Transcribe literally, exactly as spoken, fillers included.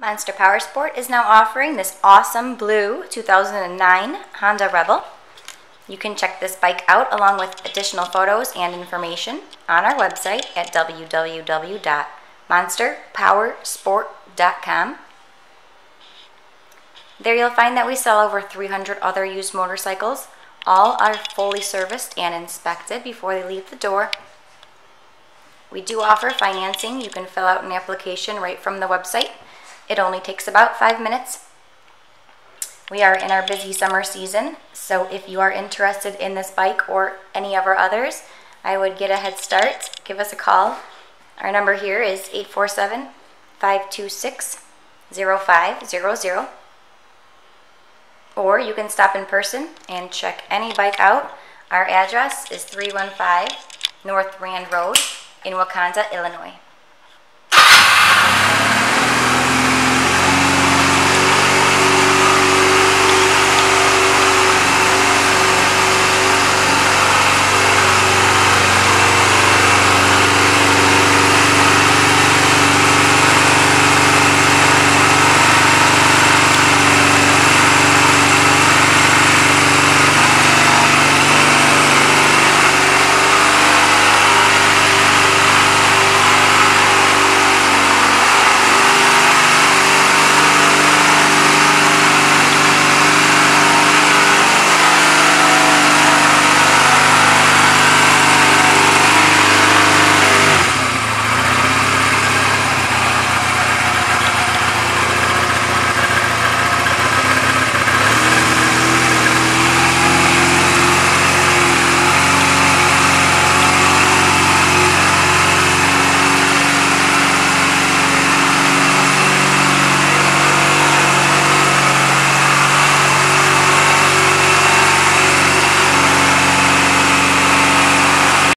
Monster Powersport is now offering this awesome blue two thousand nine Honda Rebel. You can check this bike out along with additional photos and information on our website at w w w dot monster powersport dot com. There you'll find that we sell over three hundred other used motorcycles. All are fully serviced and inspected before they leave the door. We do offer financing. You can fill out an application right from the website. It only takes about five minutes. We are in our busy summer season, so if you are interested in this bike or any of our others, I would get a head start. Give us a call. Our number here is eight four seven, five two six, zero five zero zero. Or you can stop in person and check any bike out. Our address is three one five North Rand Road in Wauconda, Illinois.